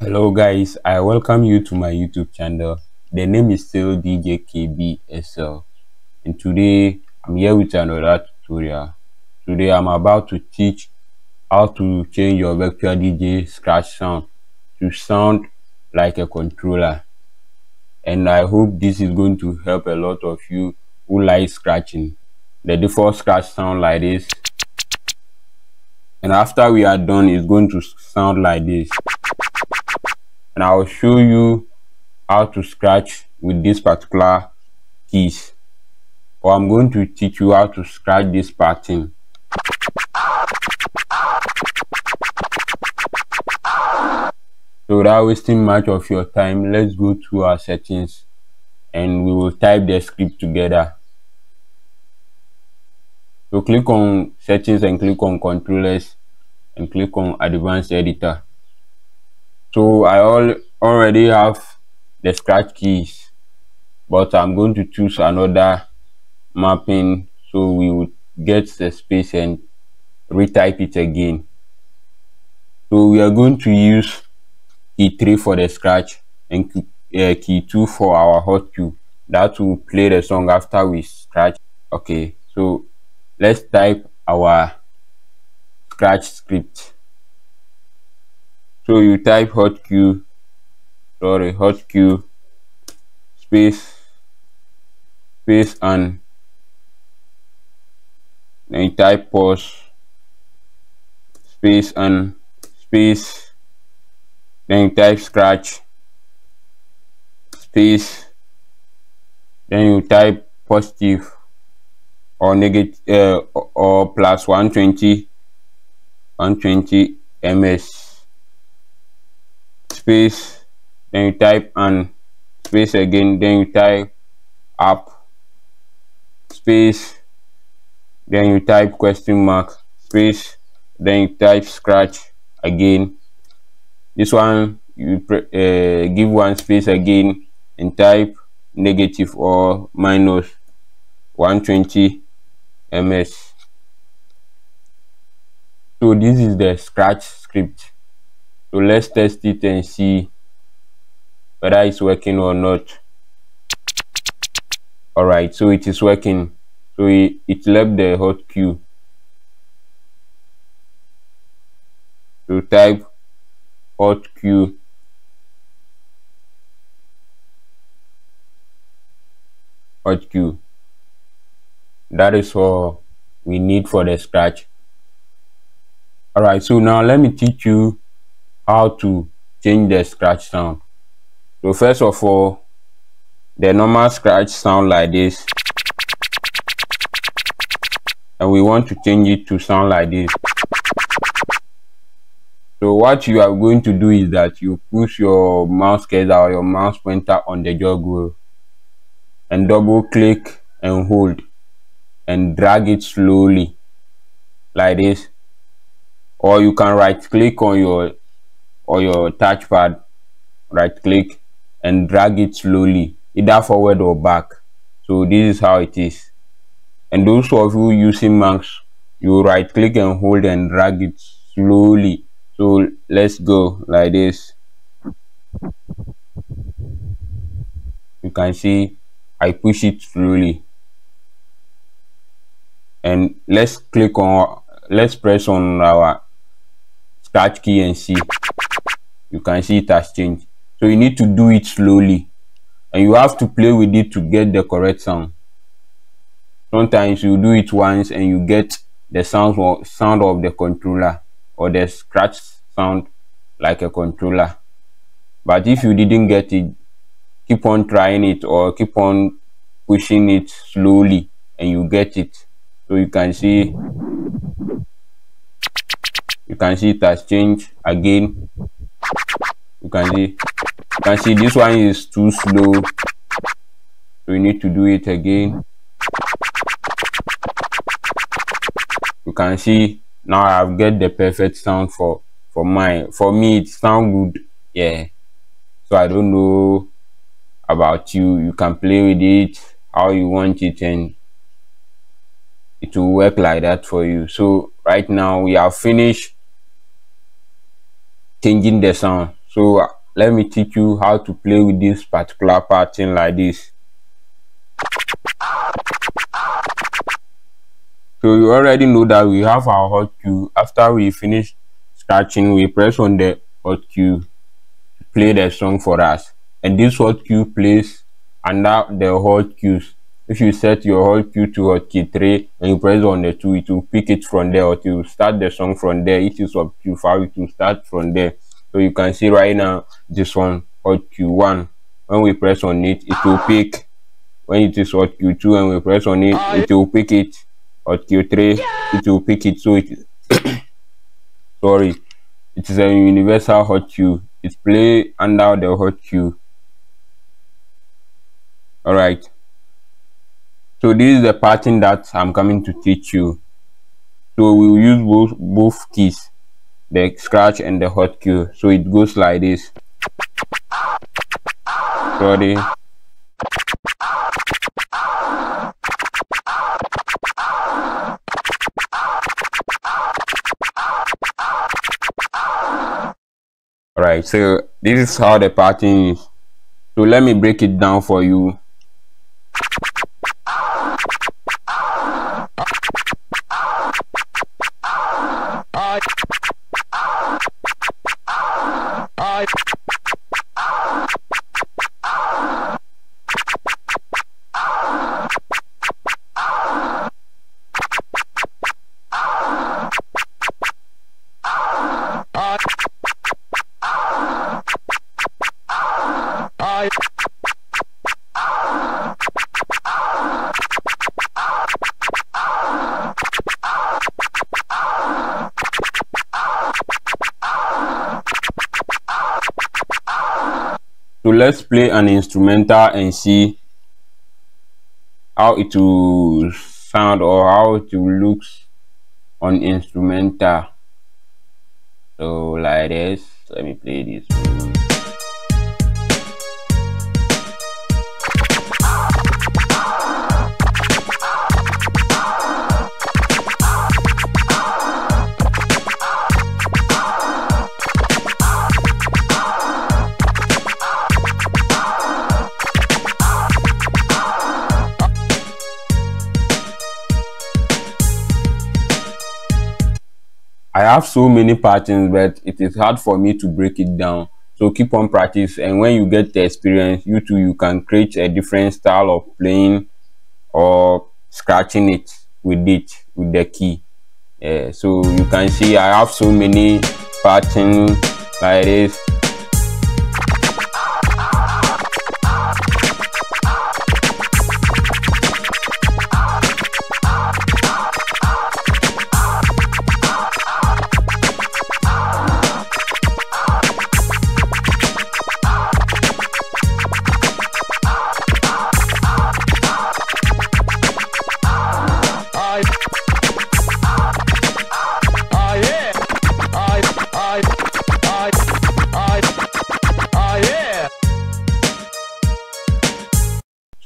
Hello guys, I welcome you to my YouTube channel. The name is still DJ KBSL, and today I'm here with another tutorial. Today I'm about to teach how to change your virtual DJ scratch sound to sound like a controller, and I hope this is going to help a lot of you who like scratching. The default scratch sound like this, and after we are done it's going to sound like this. And I will show you how to scratch with this particular keys, or I'm going to teach you how to scratch this pattern. So without wasting much of your time, let's go to our settings and we will type the script together. So click on settings and click on controllers and click on advanced editor. So I already have the scratch keys, but I'm going to choose another mapping, so we would get the space and retype it again. So we are going to use key 3 for the scratch and key 2 for our hot cue. That will play the song after we scratch. Okay, so let's type our scratch script. So you type hot cue space and then you type pause space and space, then you type scratch space, then you type positive or negative or plus 120 ms space, then you type and space again, then you type up space, then you type question mark space, then you type scratch again. This one you give one space again and type negative or minus 120 ms. So this is the scratch script. So let's test it and see whether it's working or not. Alright, so it is working. So it left the hot cue. So type hot cue. Hot cue. That is all we need for the scratch. Alright, so now let me teach you how to change the scratch sound. So first of all, the normal scratch sound like this, and we want to change it to sound like this. So what you are going to do is that you push your mouse cursor or your mouse pointer on the jog wheel and double click and hold and drag it slowly like this, or you can right click on your touchpad, right click and drag it slowly either forward or back. So this is how it is. And those of you using Macs, you right click and hold and drag it slowly. So let's go like this. You can see I push it slowly, and let's press on our scratch key and see. You can see it has changed. So you need to do it slowly, and you have to play with it to get the correct sound. Sometimes you do it once and you get the sound of the controller, or the scratch sound like a controller. But if you didn't get it, keep on trying it or keep on pushing it slowly and you get it. So you can see it has changed again. You can see this one is too slow, so you need to do it again. You can see now I've got the perfect sound for me. It sounds good, yeah. So I don't know about you. You can play with it how you want it and it will work like that for you. So right now we are finished changing the sound. So let me teach you how to play with this particular pattern like this. So you already know that we have our hot cue. After we finish scratching, we press on the hot cue to play the song for us, and this hot cue plays under the hot cues. If you set your hot cue to hotkey 3 and you press on the 2, it will pick it from there, or it will start the song from there. It is up to 5, it will start from there. So you can see right now this one, hotkey 1. When we press on it, it will pick. When it is hotkey 2 and we press on it, it will pick it. Hotkey 3, it will pick it. So it sorry, it is a universal hotkey. It plays under the hotkey. Alright. So this is the pattern that I'm coming to teach you. So we will use both keys, the scratch and the hot cue. So it goes like this. Sorry. Alright, so this is how the pattern is. So let me break it down for you. So let's play an instrumental and see how it will sound or how it will look on instrumental. So like this, let me play this. I have so many patterns, but it is hard for me to break it down. So keep on practice, and when you get the experience, you too, you can create a different style of playing or scratching it with the key. Yeah, so you can see I have so many patterns like this.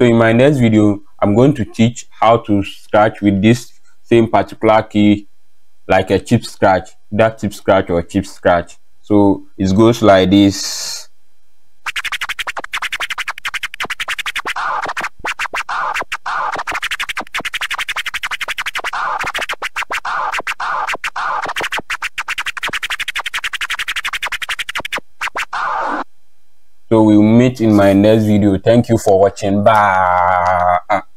So in my next video, I'm going to teach how to scratch with this same particular key, like a chip scratch, that chip scratch or chip scratch. So it goes like this. So we'll meet in my next video. Thank you for watching. Bye.